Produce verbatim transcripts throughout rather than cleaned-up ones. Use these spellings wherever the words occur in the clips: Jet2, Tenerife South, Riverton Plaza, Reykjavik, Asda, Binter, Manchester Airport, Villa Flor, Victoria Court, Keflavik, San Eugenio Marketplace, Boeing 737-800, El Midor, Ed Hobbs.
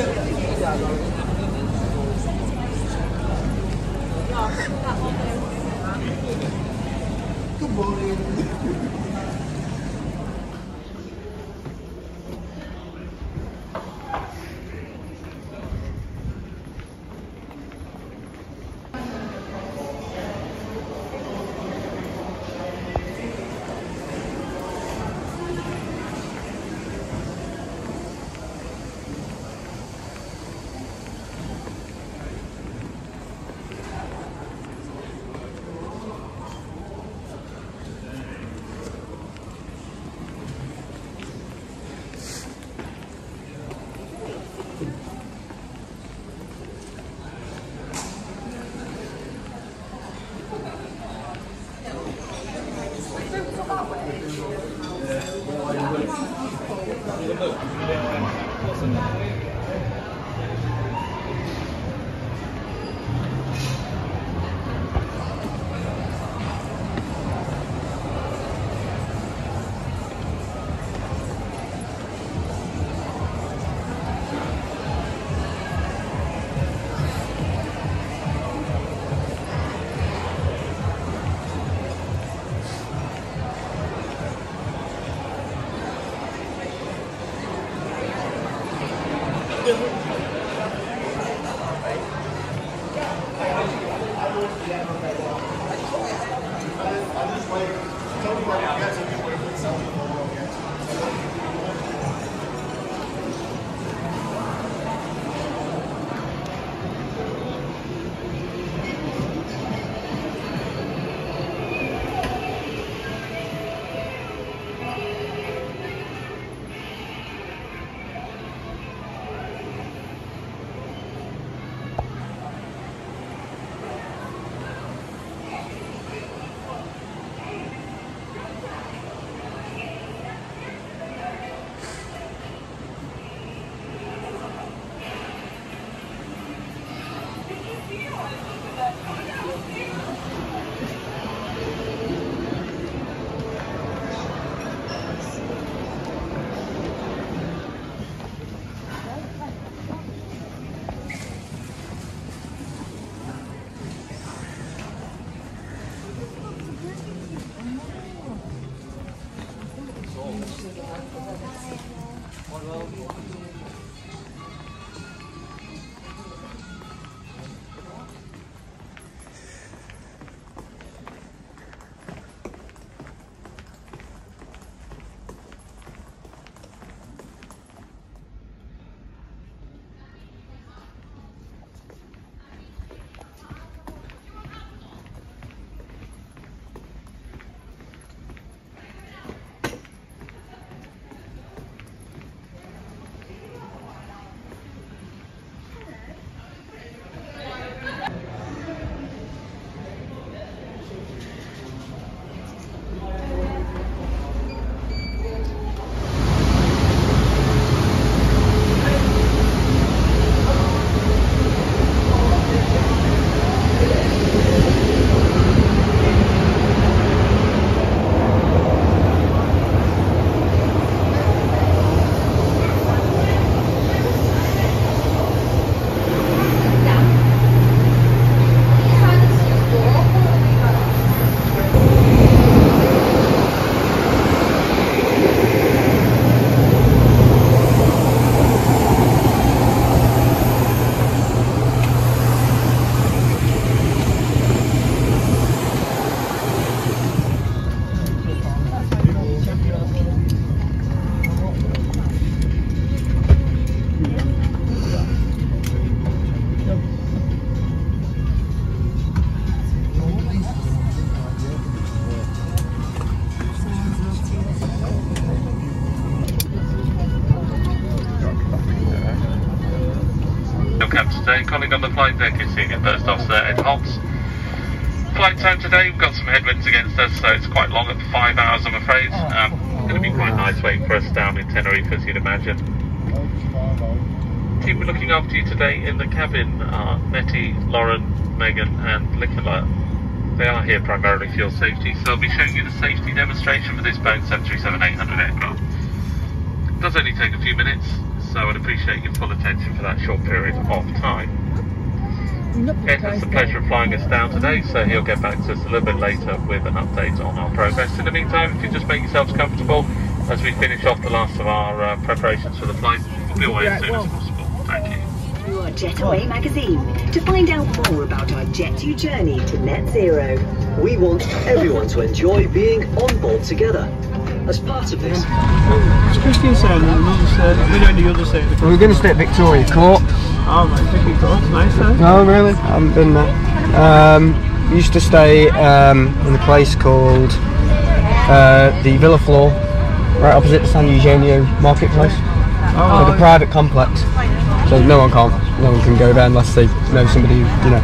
Good morning. Colleague on the flight deck is senior first officer Ed Hobbs. Flight time today, we've got some headwinds against us, so it's quite long at five hours I'm afraid. Um, it's going to be quite nice waiting for us down in Tenerife, as you'd imagine. The team we're looking after you today in the cabin are Nettie, Lauren, Megan and Nicola. They are here primarily for your safety, so I'll be showing you the safety demonstration for this Boeing seven three seven eight hundred aircraft. It does only take a few minutes. so I'd appreciate your full attention for that short period of time. Ed has the pleasure of flying us down today, so he'll get back to us a little bit later with an update on our progress. In the meantime, if you just make yourselves comfortable as we finish off the last of our uh, preparations for the flight, we'll be away as soon as possible. Thank you. You are Jetaway magazine. To find out more about our Jet two journey to net zero, we want everyone to enjoy being on board together. As part of this, as Christian said, on the other side, we're down the other side of the court. We're going to stay at Victoria Court. Oh, right, Victoria Court's nice though. No, really, I haven't been there. Um, used to stay um, in a place called uh, the Villa Flor, right opposite the San Eugenio Marketplace. Oh, like a private complex, so no one can no one can go there unless they know somebody, you know.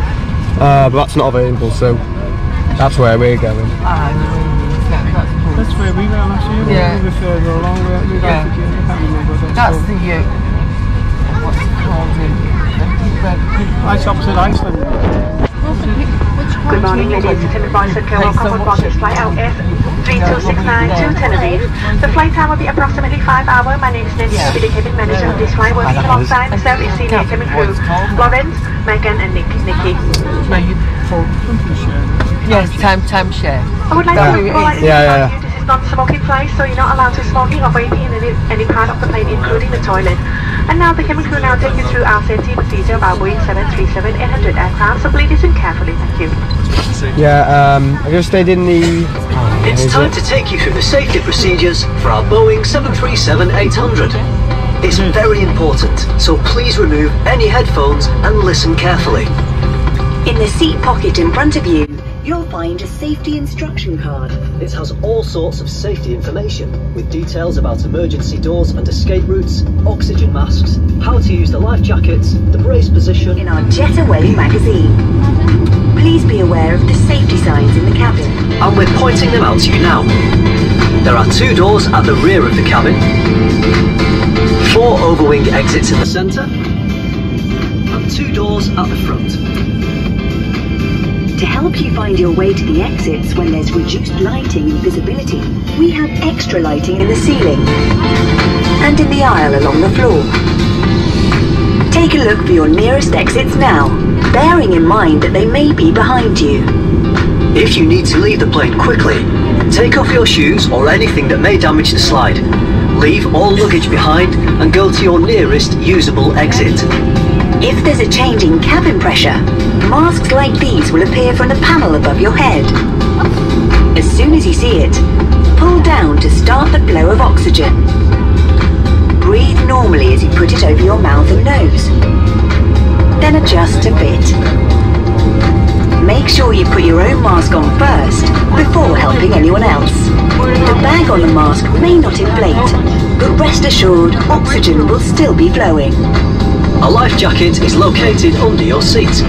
Uh, but that's not available, so that's where we're going. That's where we were last year. Yeah. We were further along. We yeah. That's, that's the year. What's it called? It's opposite Iceland. Good morning, ladies. Tenerife South Couple Buses flight out is three two six nine to Tenerife. The flight time will be approximately five hours. My name is Nancy. I'll be the cabin manager of this flight, working alongside myself is senior cabin crew Lawrence, Megan, and Nick. Nikki. Yes, time time share. I would like that to like yeah, yeah, yeah. This is non-smoking flight, so you're not allowed to smoking or vaping in any, any part of the plane, including the toilet. And now the cabin crew now take you through our safety procedure about Boeing seven three seven eight hundred aircraft, so please listen carefully, thank you. Yeah, um, have you stayed in the... Oh, it's time it? to take you through the safety procedures for our Boeing seven three seven eight hundred. It's very important, so please remove any headphones and listen carefully. In the seat pocket in front of you, you'll find a safety instruction card. It has all sorts of safety information, with details about emergency doors and escape routes, oxygen masks, how to use the life jackets, the brace position... In our Jetaway magazine. Please be aware of the safety signs in the cabin. And we're pointing them out to you now. There are two doors at the rear of the cabin, four overwing exits in the centre, and two doors at the front. To help you find your way to the exits when there's reduced lighting and visibility, we have extra lighting in the ceiling and in the aisle along the floor. Take a look for your nearest exits now, bearing in mind that they may be behind you. If you need to leave the plane quickly, take off your shoes or anything that may damage the slide. Leave all luggage behind and go to your nearest usable exit. If there's a change in cabin pressure, masks like these will appear from the panel above your head. As soon as you see it, pull down to start the flow of oxygen. Breathe normally as you put it over your mouth and nose. Then adjust a bit. Make sure you put your own mask on first before helping anyone else. The bag on the mask may not inflate, but rest assured oxygen will still be flowing. A life jacket is located under your seat.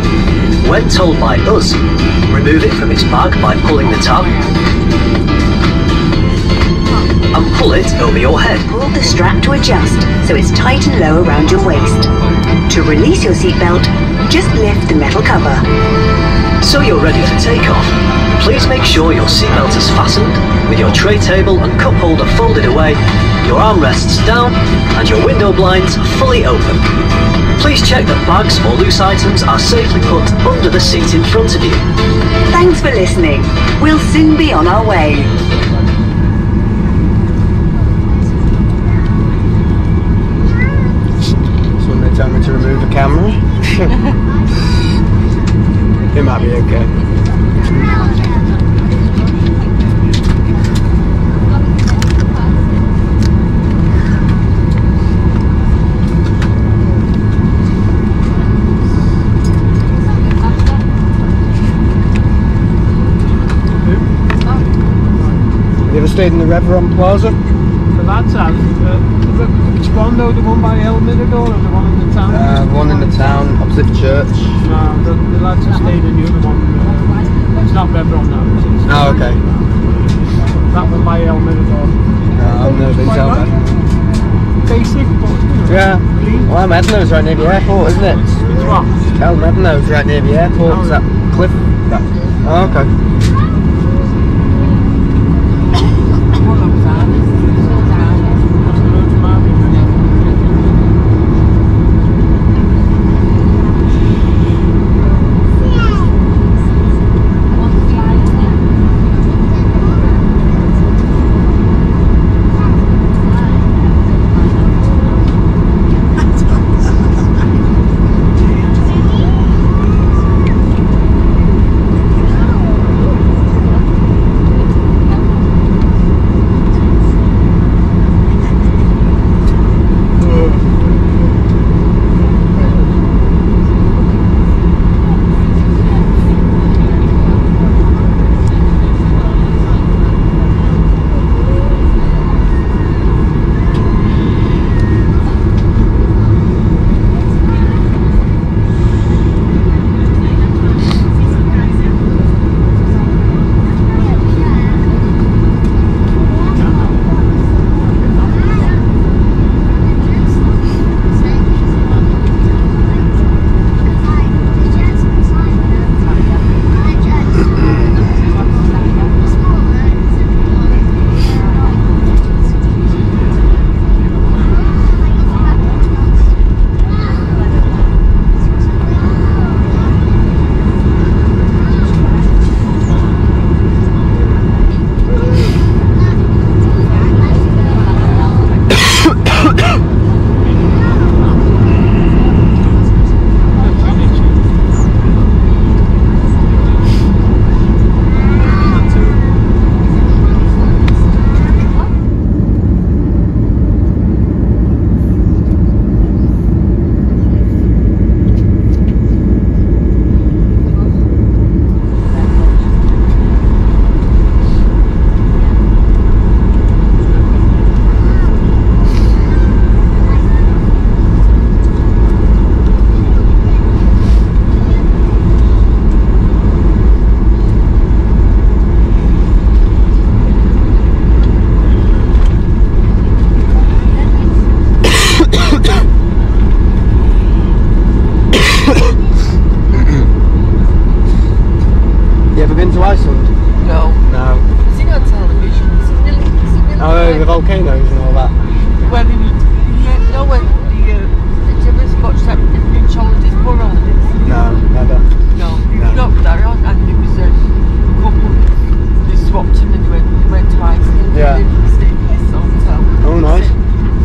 When told by us, remove it from its bag by pulling the tab and pull it over your head. Pull the strap to adjust so it's tight and low around your waist. To release your seatbelt, just lift the metal cover. So you're ready for takeoff. Please make sure your seatbelt is fastened with your tray table and cup holder folded away, your armrests down and your window blinds fully open. Please check that bags or loose items are safely put under the seat in front of you. Thanks for listening. We'll soon be on our way. Someone may tell me to remove the camera. It might be okay. Stayed in the Riverton Plaza. But that's uh, which one though? The one by El Midor or the one in the town? Uh, one in the town, opposite the church. No, the, the lads have stayed in the other one. Uh, it's not Riverton now. It's oh, okay. That one by El Midor. No, no, they tell that. Basic, but you know, yeah. Clean. Well, Medno's right near the airport, isn't it? It's what? El Medno's right near the airport. No. Is that cliff? That. Oh, okay. ever been to Iceland? No. No. I've seen it on television. Oh, the volcanoes and all that. Where did you, you know when the, uh, did you ever watch that big challenges for all this? No, never. No, no. Not that, and it was a couple, they swapped him and they went, they went to Iceland. Yeah. And they stayed in this hotel. Oh, nice.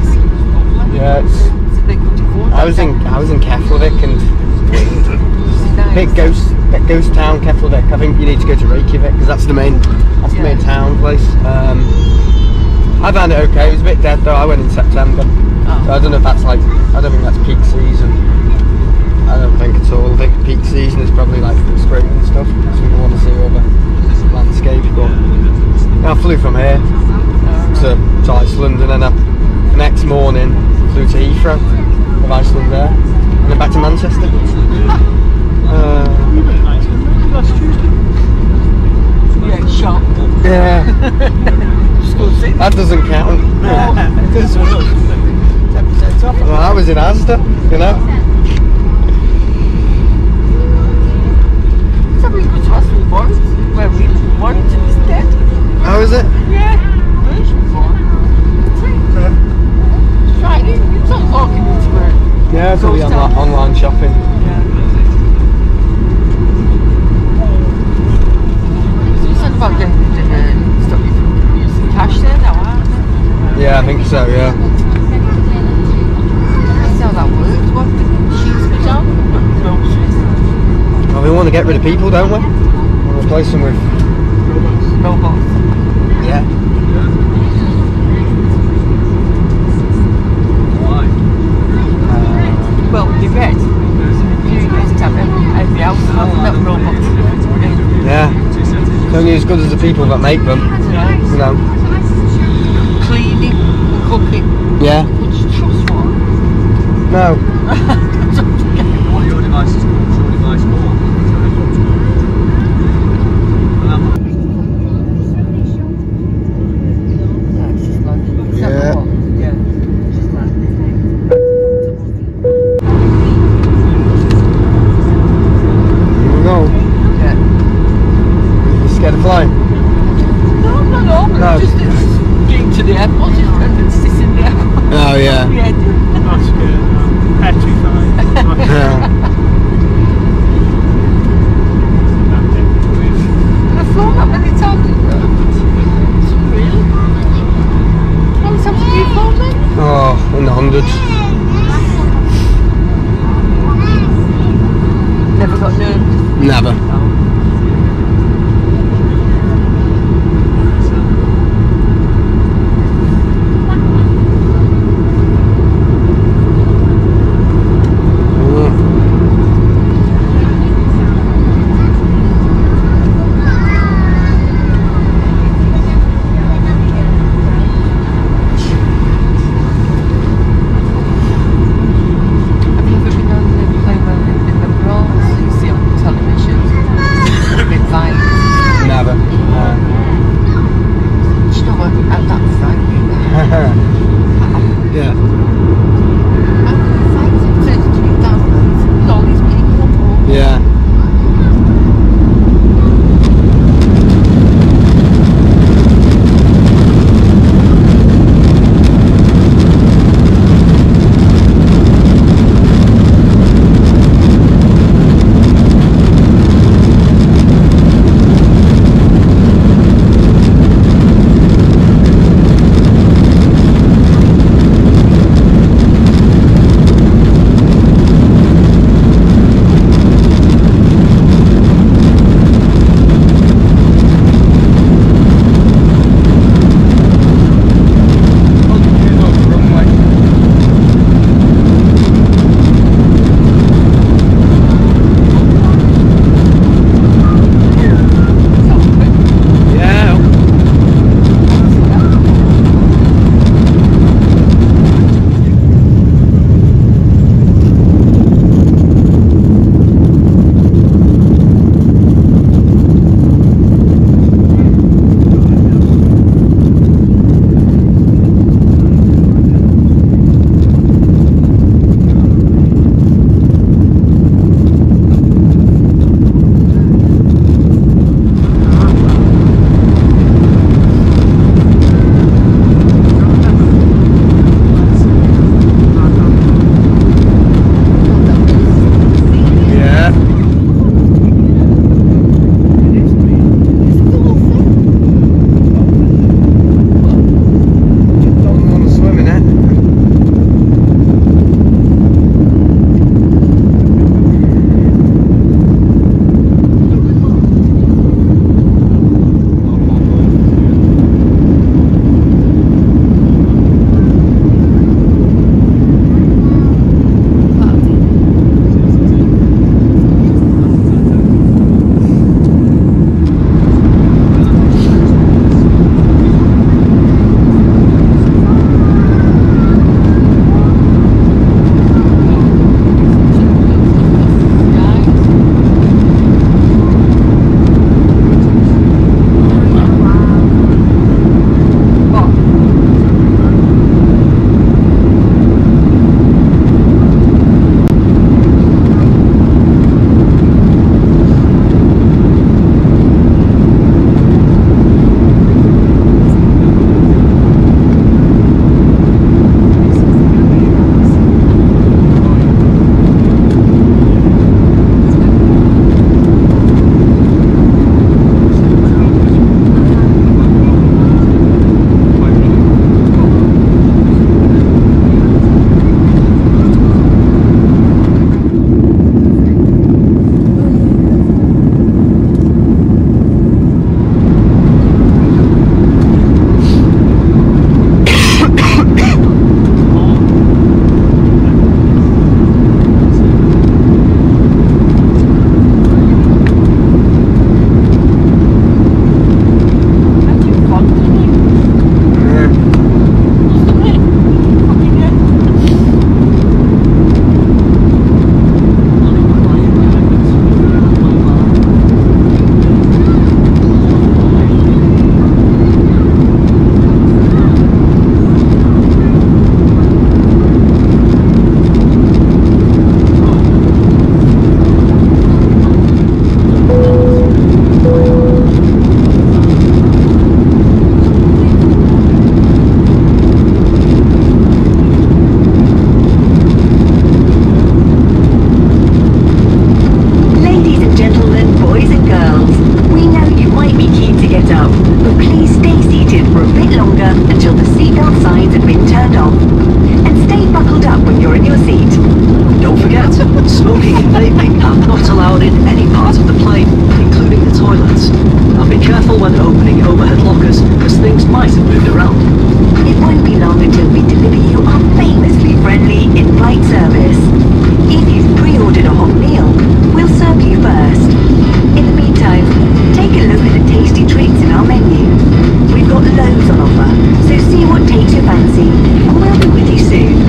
It's, it's yeah, it's... So they could afford I was in, I was in Keflavik and... nice. Big ghost, big ghost town, Keflavik. I think you need to go to Reykjavik because that's the main, that's yeah. the main town place. Um, I found it okay. It was a bit dead though. I went in September, oh. so I don't know if that's like. I don't think that's peak season. I don't think at all. I think peak season is probably like spring and stuff. So people want to see all the landscapes. But yeah, I flew from here to, to Iceland, and then I, the next morning flew to Heathrow of Iceland there, and then back to Manchester. uh, You've been in Iceland last Tuesday. Yeah, it's sharp. Yeah. That doesn't count. No, it doesn't. Well, I was in Asda, you know. Somebody could trust me once, where we Warrington is dead. How is it? Yeah. Where is she born? It's Friday. It's on walking into her. Yeah, it's probably on online shopping. Yeah. So you said about getting uh, stuff you Yeah, I think so, yeah. I know that works. What the she's done? Well, we want to get rid of people, don't we? We'll replace them with robots. Yeah. Why? Uh, well, you bet. In a few years' time, every house will have robots. Yeah. They're only as good as the people that make them. You know. Cleaning, cooking. Yeah. Would you trust one? No. What are your devices called? What's your device called? Yeah. Here we go. Yeah. You scared of flying? No, no, no. No. Just to the airport, just it's just in the airport. Oh yeah. That's good. Petrified. Yeah. I've flown that many times. Really? How many times have you flown it? Oh, in the hundreds. Never got nervous. Never. No. Television. vaping are not allowed in any part of the plane, including the toilets. And be careful when opening overhead lockers, as things might have moved around. It won't be long until we deliver you our famously friendly in-flight service. If you've pre-ordered a hot meal, we'll serve you first. In the meantime, take a look at the tasty treats in our menu. We've got loads on offer, so see what takes your fancy, and we'll be with you soon.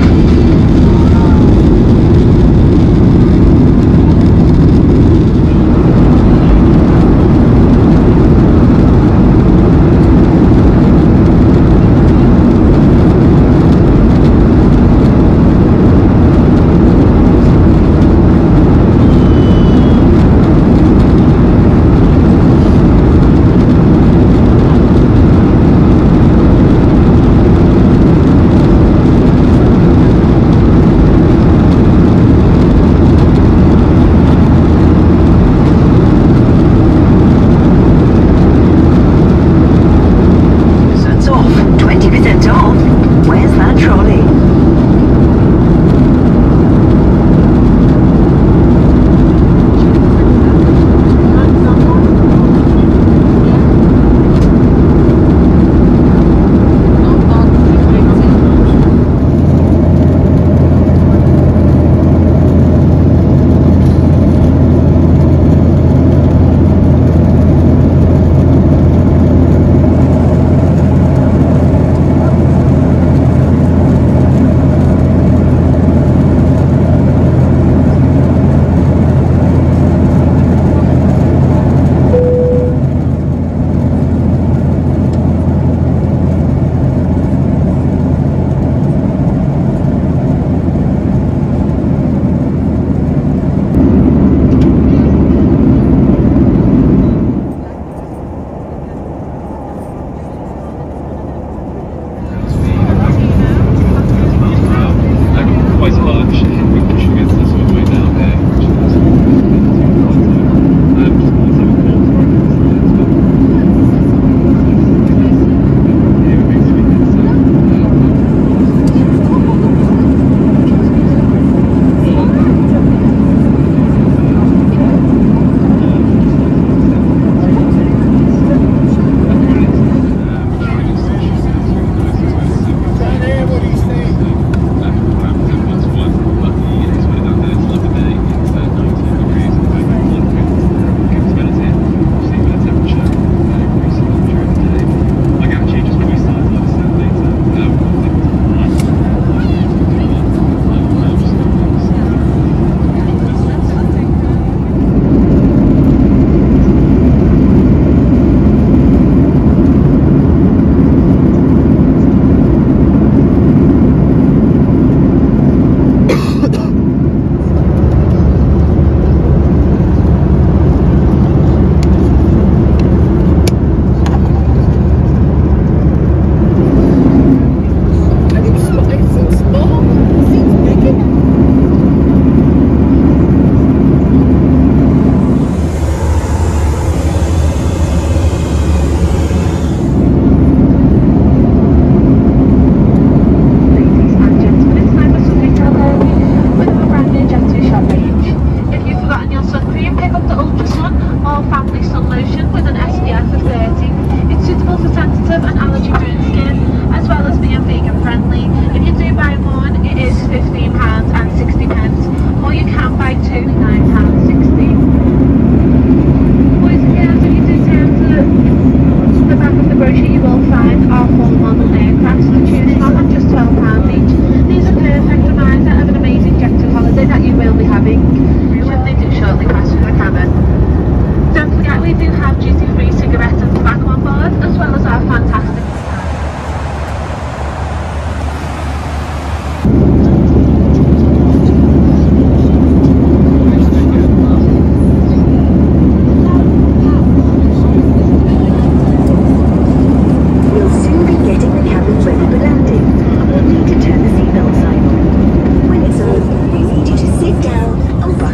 Need to turn the seatbelt sign on. When it's over, we need you to sit down and buckle.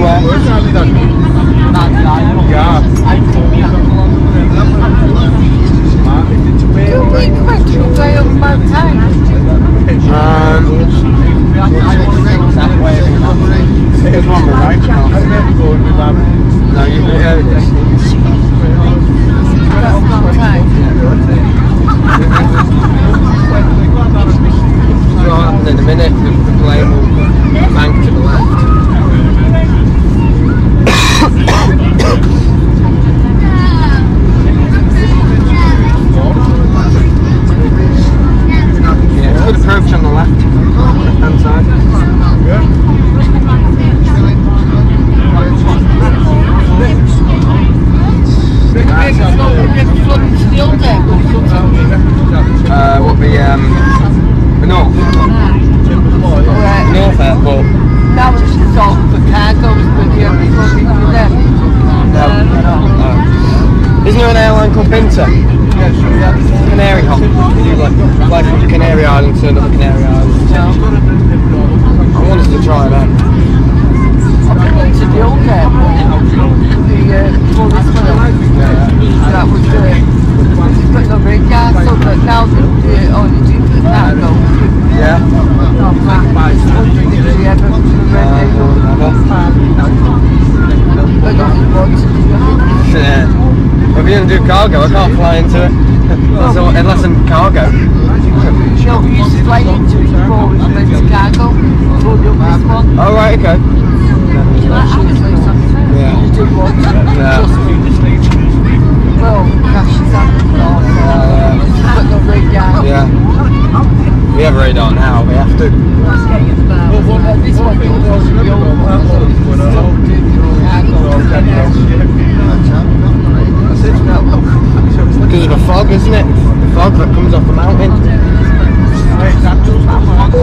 anywhere. Don't we quit to play on my time? In a minute, the plane will bank to the left. Approach on the left, left hand side. Uh, what the um, north? North Airport. That was just all for cargoes, but the only one we do there. No, no. Isn't there an airline called Binter? Canary hop. You like, like from the Canary Islands to another Canary Island. I wanted to try that. I went to the old airport. The old airport. That was the... It's got no Castle, but now the only do is that though. Yeah. Not back. It's wondering if you ever went to the Red Label. I don't know what. Well, if you don't do cargo, I can't fly into it. Well, so, unless I'm cargo. No, you used to fly into it before we went to cargo. Oh, right, okay. Yeah. You do what? Well, cash is out the floor. But no radar. Yeah. We have radar now, we have to. This one goes to the old one. Because of the fog, isn't it? The fog that comes off the mountain.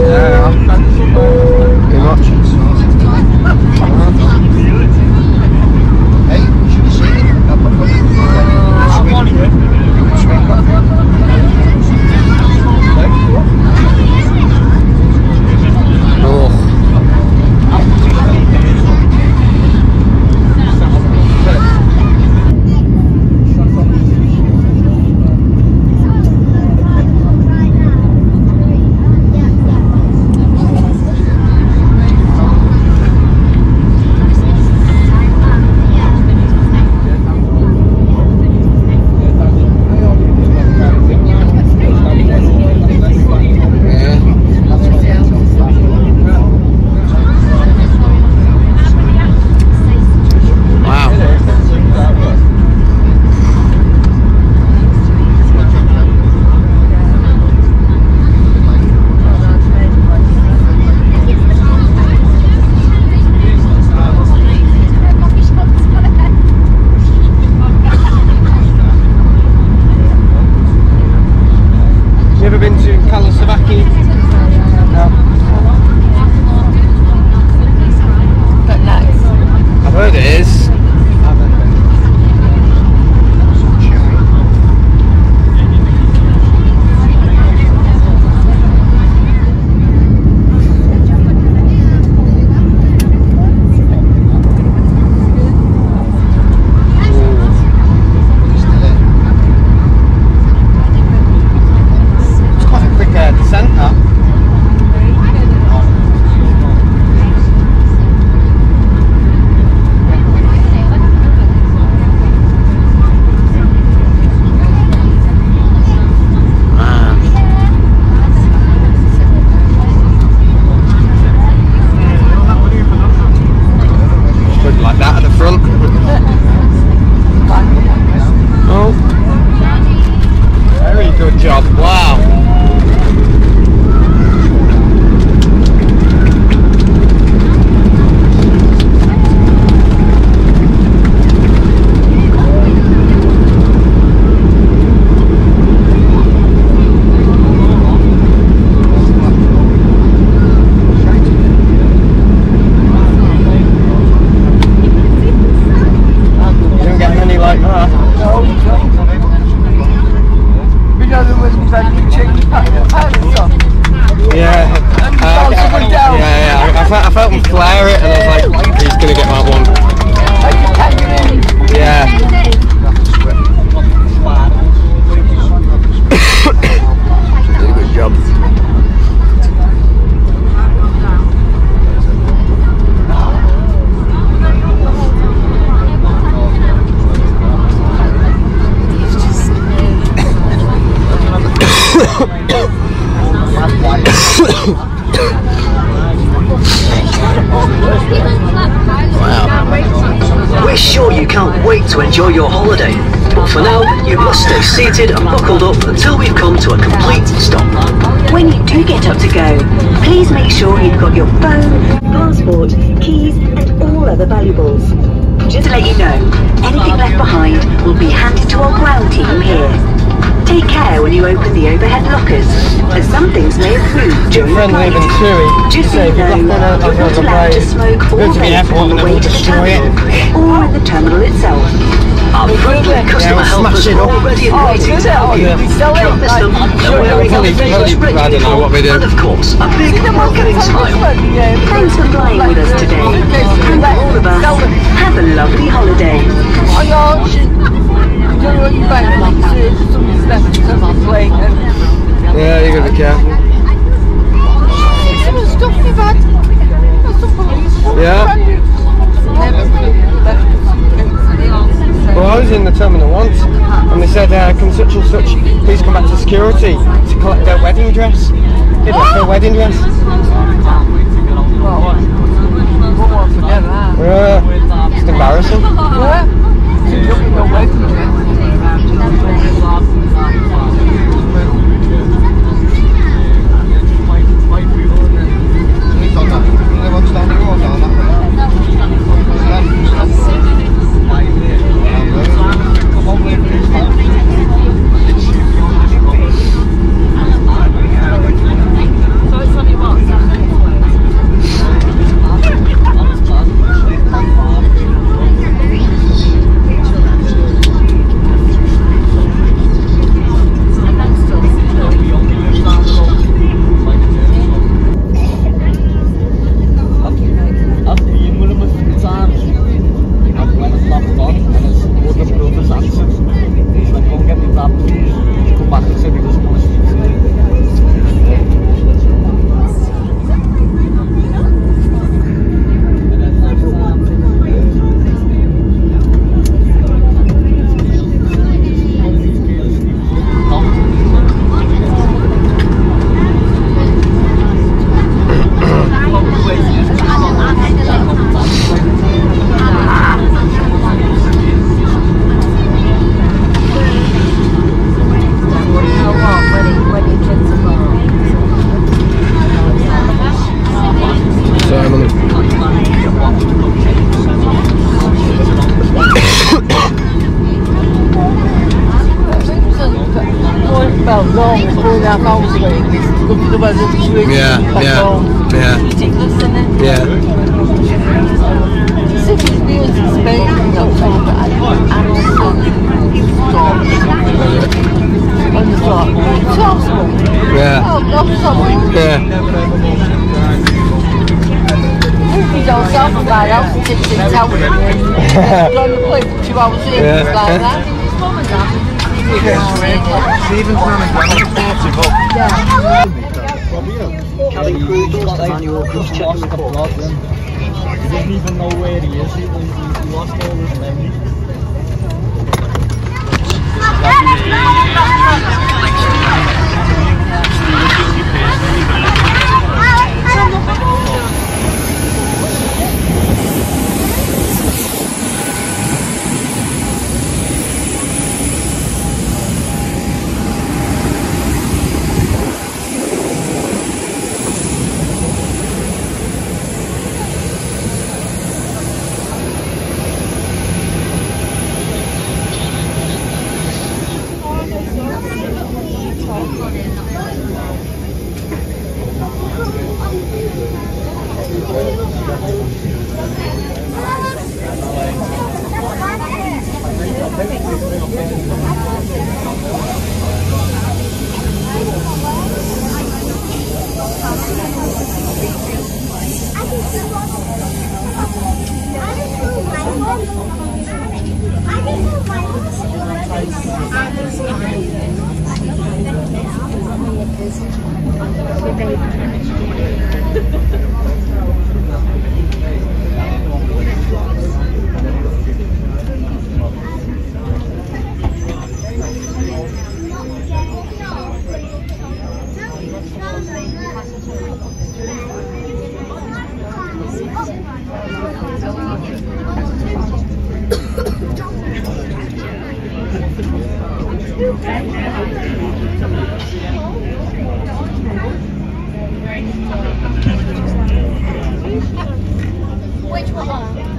Yeah. Too much. to enjoy your holiday. But for now, you must stay seated and buckled up until we've come to a complete stop. When you do get up to go, please make sure you've got your phone, passport, keys and all other valuables. Just to let you know, anything left behind will be handed to our ground team here. Take care when you open the overhead lockers, as some things may have moved during the flight. Just so you know, you're not allowed to smoke or vape on the way to the terminal, or at the terminal itself. Our friendly customer helpers are already waiting to help you. Can't miss them, they're wearing a fresh red uniform, and of course, a big welcoming smile. Thanks for flying with us today, and for all of us, have a lovely holiday. Yeah, you gotta be careful. Yeah. Well, I was in the terminal once, and they said, uh, can such and such please come back to security to collect their wedding dress? Give us their wedding dress. Yeah, it's embarrassing. Which one?